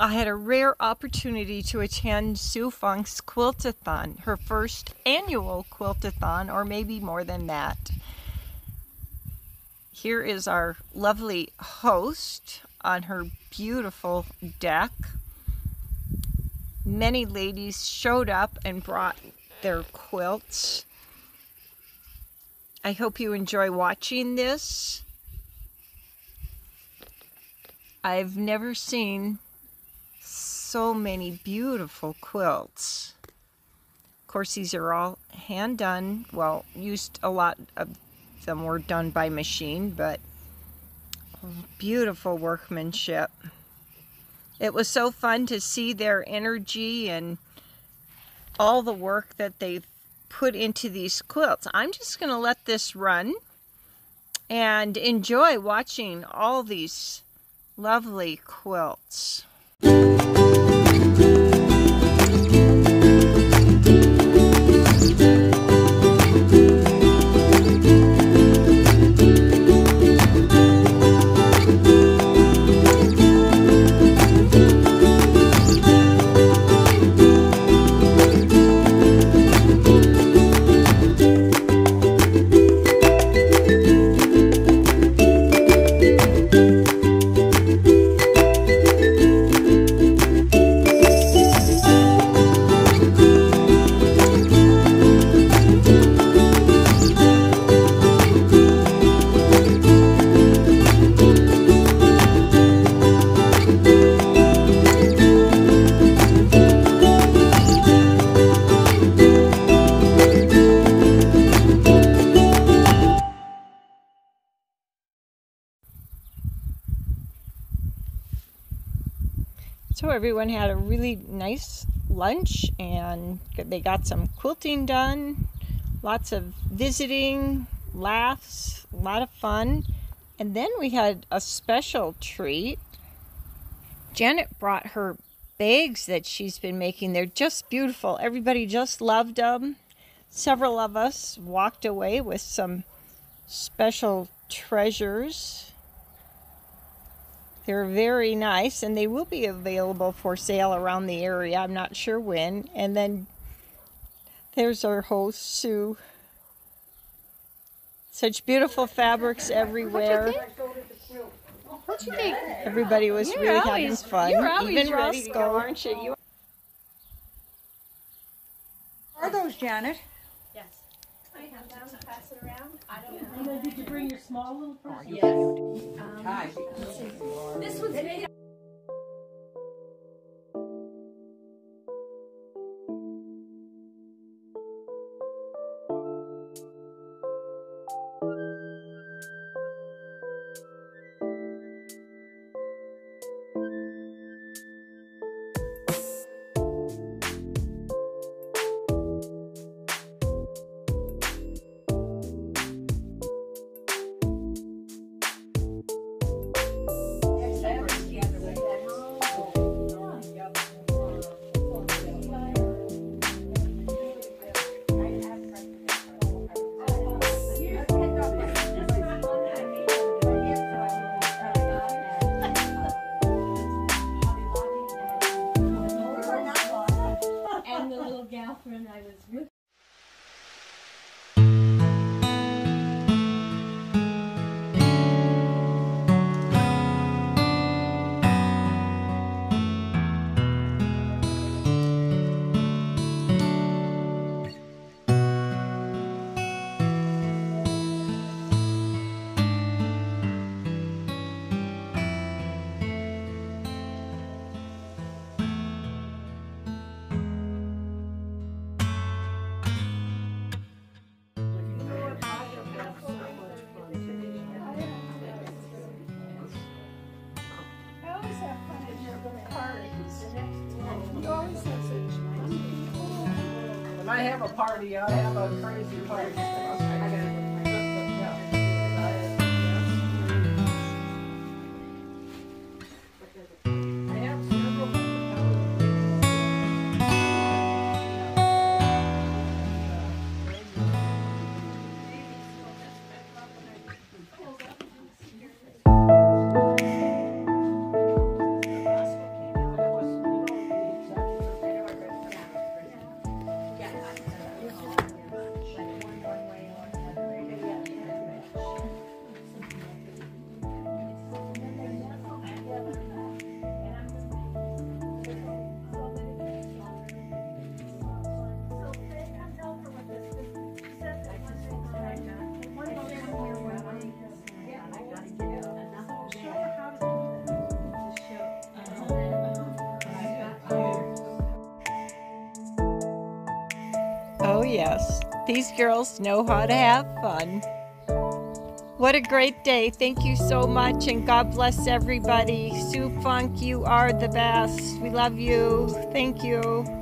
I had a rare opportunity to attend Sue Funk's Quilt-a-thon, her first annual Quilt-a-thon, or maybe more than that. Here is our lovely host on her beautiful deck. Many ladies showed up and brought their quilts. I hope you enjoy watching this. I've never seen so many beautiful quilts. Of course, these are all hand done. Well, used a lot of them were done by machine, but beautiful workmanship. It was so fun to see their energy and all the work that they've put into these quilts. I'm just going to let this run and enjoy watching all these lovely quilts. So everyone had a really nice lunch and they got some quilting done, lots of visiting, laughs, a lot of fun. And then we had a special treat. Janet brought her bags that she's been making. They're just beautiful. Everybody just loved them. Several of us walked away with some special treasures. They're very nice, and they will be available for sale around the area. I'm not sure when. And then there's our host, Sue. Such beautiful fabrics everywhere. What you think? Everybody was really having fun. Even Roscoe, aren't you? Are those, Janet? Yes. I have them. Pass it around. I don't know. Did you bring your small little person? Yes. This one's made up. When I have a party, I have a crazy party. yes. These girls know how to have fun. What a great day. Thank you so much, and God bless everybody. Sue Funk, you are the best. We love you. Thank you.